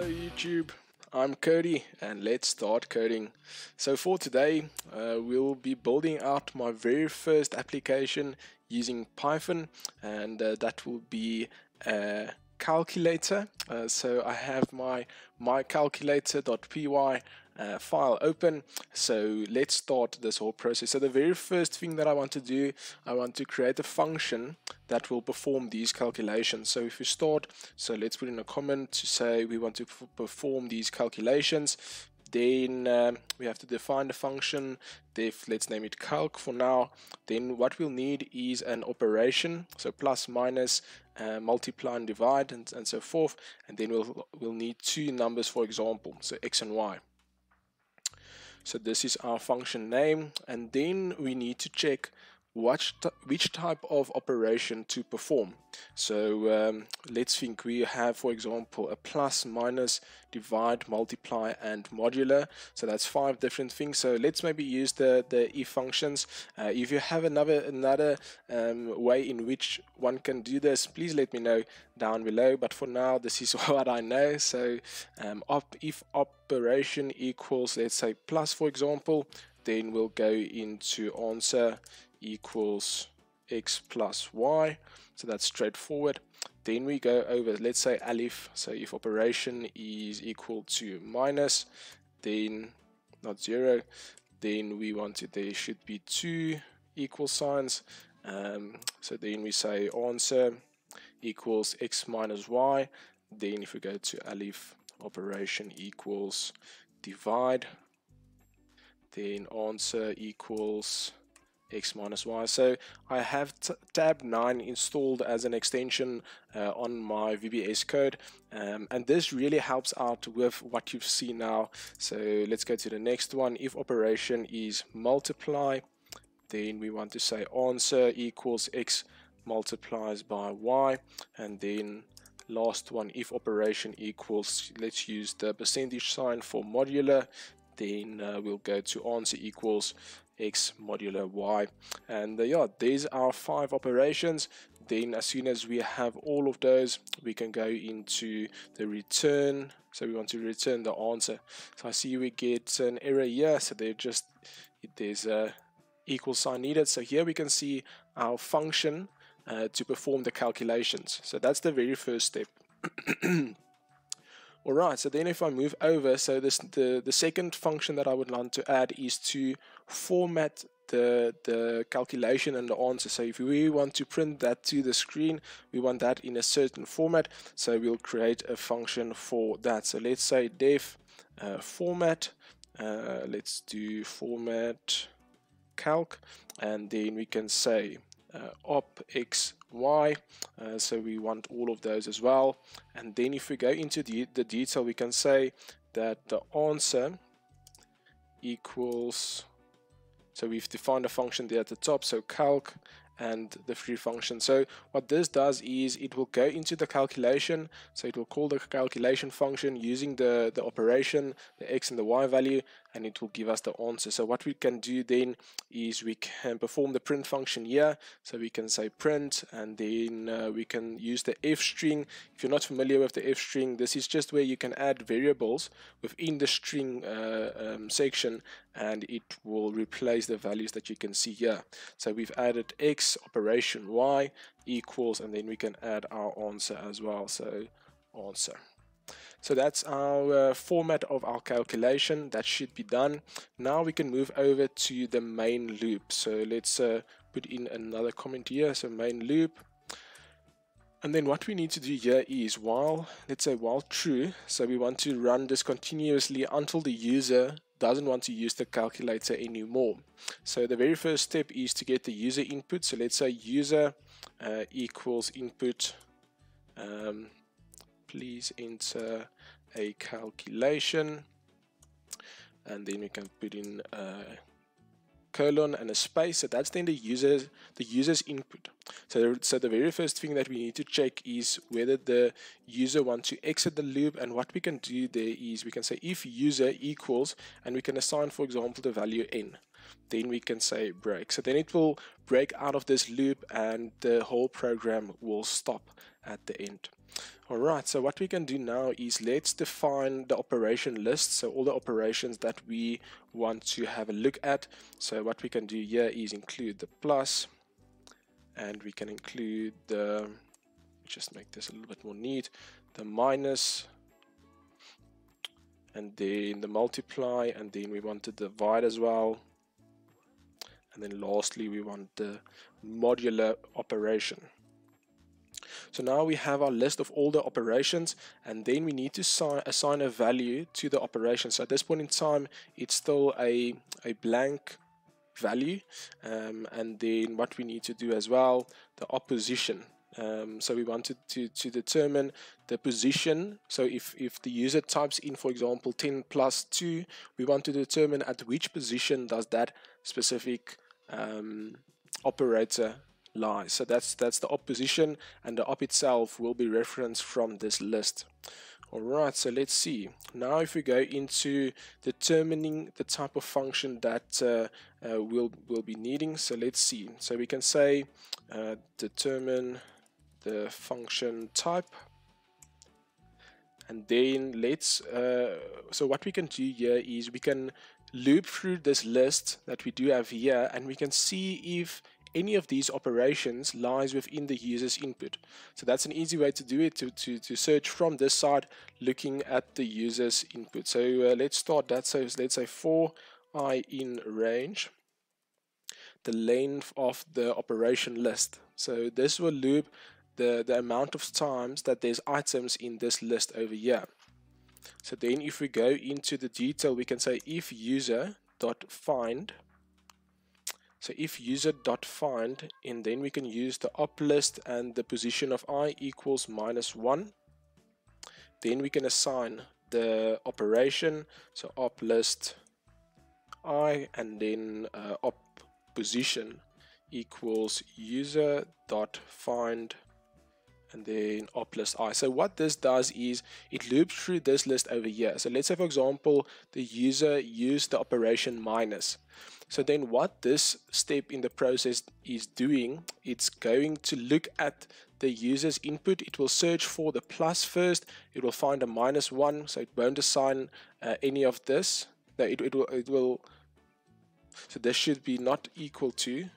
Hello YouTube, I'm Cody and let's start coding. So for today we'll be building out my very first application using Python, and that will be a calculator. So I have my calculator.py file open. So let's start this whole process. So the very first thing that I want to do, I want to create a function that will perform these calculations. So if we start, so let's put in a comment to say we want to perform these calculations. Then we have to define the function. Let's name it calc for now. Then what we'll need is an operation, so plus, minus, multiply and divide, and so forth. And then we'll need two numbers, for example, so x and y. So this is our function name, and then we need to check which type of operation to perform. So let's think we have, for example, a plus, minus, divide, multiply and modular. So that's five different things. So let's maybe use the if functions. If you have another way in which one can do this, please let me know down below, but for now this is what I know. So if operation equals, let's say, plus, for example, then we'll go into answer equals x plus y. So that's straightforward. Then we go over, let's say, alif. So if operation is equal to minus, then not zero, then we want it, there should be two equal signs. So then we say answer equals x minus y. Then if we go to alif, operation equals divide, then answer equals x minus y. So I have tab 9 installed as an extension on my VBS code, and this really helps out with what you've seen now. So let's go to the next one. If operation is multiply, then we want to say answer equals x multiplies by y. And then last one, if operation equals, let's use the percentage sign for modular, then we'll go to answer equals x modular y. And yeah, these are five operations. Then as soon as we have all of those, we can go into the return. So we want to return the answer. So I see we get an error here, so there's a equal sign needed. So here we can see our function to perform the calculations. So that's the very first step. Alright, so then if I move over, so the second function that I would want to add is to format the calculation and the answer. So if we want to print that to the screen, we want that in a certain format. So we'll create a function for that. So let's say def format. Let's do format calc, and then we can say op x y. So we want all of those as well. And then if we go into the detail, we can say that the answer equals, so we've defined a function there at the top, so calc and the free function. So what this does is it will go into the calculation, so it will call the calculation function using the operation, the x and the y value, and it will give us the answer. So what we can do then is we can perform the print function here. So we can say print, and then we can use the f string. If you're not familiar with the f string, this is just where you can add variables within the string section, and it will replace the values that you can see here. So we've added x, operation y equals, and then we can add our answer as well, so answer. So that's our format of our calculation. That should be done. Now we can move over to the main loop. So let's put in another comment here, so main loop. And then what we need to do here is while, let's say while true, so we want to run this continuously until the user doesn't want to use the calculator anymore. So the very first step is to get the user input. So let's say user equals input, please enter a calculation, and then we can put in colon and a space. So that's then the user's input. So the very first thing that we need to check is whether the user wants to exit the loop. And what we can do there is we can say if user equals, and we can assign, for example, the value n. Then we can say break. So then it will break out of this loop and the whole program will stop at the end. Alright, so what we can do now is let's define the operation list, so all the operations that we want to have a look at. So what we can do here is include the plus, and we can include the, just make this a little bit more neat, the minus, and then the multiply, and then we want the divide as well, and then lastly we want the modular operation. So now we have our list of all the operations, and then we need to assign a value to the operation. So at this point in time it's still a blank value, and then what we need to do as well, the opposition. So we wanted to determine the position. So if the user types in, for example, 10 plus 2, we want to determine at which position does that specific operator lies. So that's the op position, and the op itself will be referenced from this list. Alright, so let's see. Now if we go into determining the type of function that we'll be needing, so let's see. So we can say determine the function type, and then let's so what we can do here is we can loop through this list that we do have here, and we can see if any of these operations lies within the user's input. So that's an easy way to do it, to search from this side looking at the user's input. So let's start that. So let's say for I in range, the length of the operation list. So this will loop the amount of times that there's items in this list over here. So then if we go into the detail, we can say if user.find. So if user.find, and then we can use the op list, and the position of I equals -1. Then we can assign the operation, so op list I, and then op position equals user.find, and then op list I. So what this does is it loops through this list over here. So let's say, for example, the user used the operation minus. So then what this step in the process is doing, it's going to look at the user's input. It will search for the plus first. It will find a -1, so it won't assign any of this. No, it will. So this should be not equal to.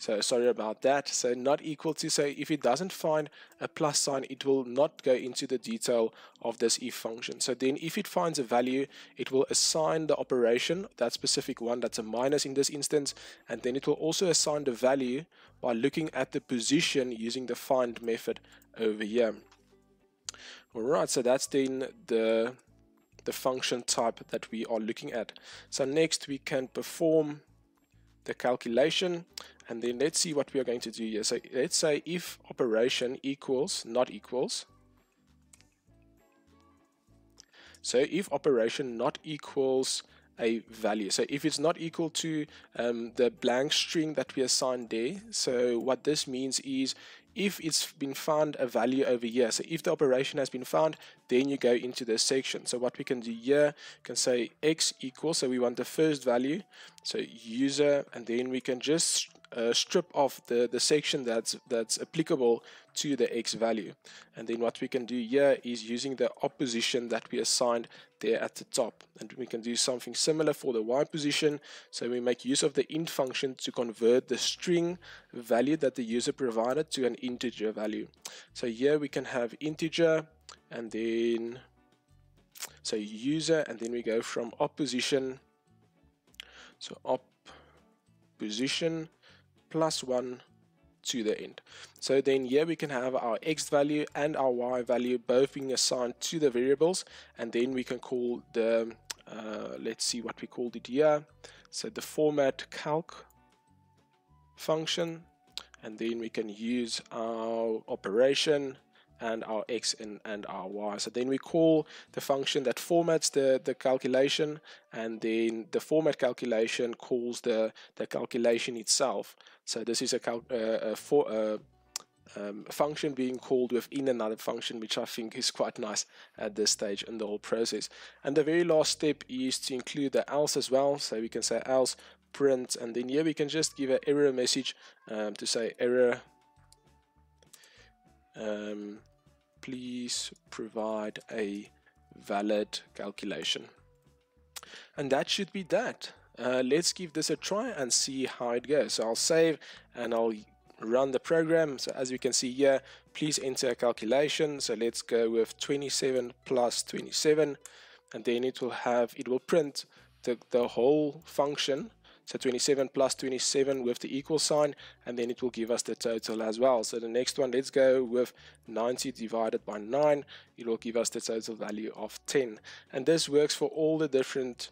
So sorry about that. So not equal to. So if it doesn't find a plus sign, it will not go into the detail of this if function. So then if it finds a value, it will assign the operation, that specific one that's a minus in this instance, and then it will also assign the value by looking at the position using the find method over here. Alright, so that's then the function type that we are looking at. So next we can perform the calculation, and then let's see what we are going to do here. So let's say if operation equals not equals. So if operation not equals a value, so if it's not equal to the blank string that we assigned there, so what this means is if it's been found a value over here, so if the operation has been found, then you go into this section. So what we can do here, we can say x equals, so we want the first value, so user, and then we can just strip off the section that's applicable to the x value. And then what we can do here is using the op position that we assigned there at the top, and we can do something similar for the y position. So we make use of the int function to convert the string value that the user provided to an integer value. So here we can have integer, and then so user, and then we go from op position, so op position +1 to the end. So then here we can have our x value and our y value both being assigned to the variables, and then we can call the let's see what we called it here, so the format calc function, and then we can use our operation and our x and our y. So then we call the function that formats the calculation, and then the format calculation calls the calculation itself. So this is a function being called within another function, which I think is quite nice at this stage in the whole process. And the very last step is to include the else as well. So we can say else print, and then here we can just give an error message to say error please provide a valid calculation. And that should be that. Let's give this a try and see how it goes. So I'll save and I'll run the program. So as we can see here, please enter a calculation. So let's go with 27 plus 27, and then it will print the whole function. So 27 plus 27 with the equal sign, and then it will give us the total as well. So the next one, let's go with 90 divided by 9. It will give us the total value of 10. And this works for all the different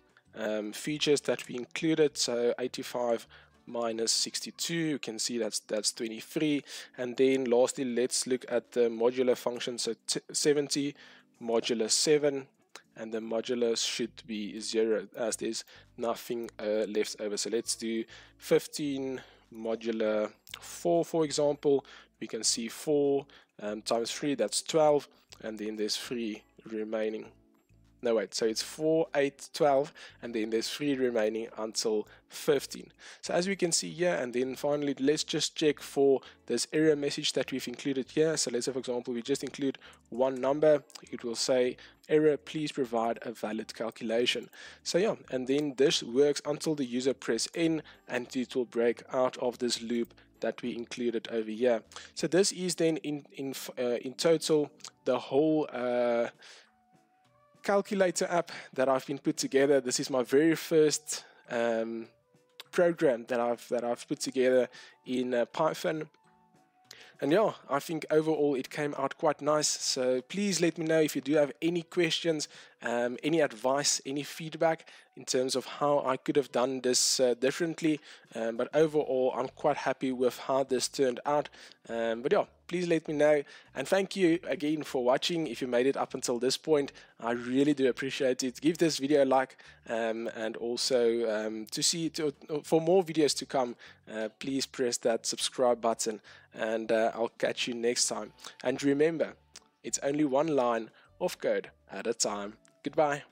features that we included. So 85 minus 62, you can see that's 23. And then lastly, let's look at the modular function. So 70 modular 7. And the modulus should be 0 as there's nothing left over. So let's do 15 modular 4, for example. We can see 4 times 3, that's 12, and then there's 3 remaining. No, wait, so it's 4, 8, 12, and then there's 3 remaining until 15. So as we can see here, and then finally, let's just check for this error message that we've included here. So let's say, for example, we just include one number. It will say, error, please provide a valid calculation. So yeah, and then this works until the user press N, and it will break out of this loop that we included over here. So this is then in total the whole calculator app that I've been put together. This is my very first program that I've put together in Python, and yeah, I think overall it came out quite nice. So please let me know if you do have any questions, any advice, any feedback in terms of how I could have done this differently, but overall I'm quite happy with how this turned out. But yeah, please let me know, and thank you again for watching. If you made it up until this point, I really do appreciate it. Give this video a like, and also for more videos to come, please press that subscribe button, and I'll catch you next time. And remember, it's only one line of code at a time. Goodbye.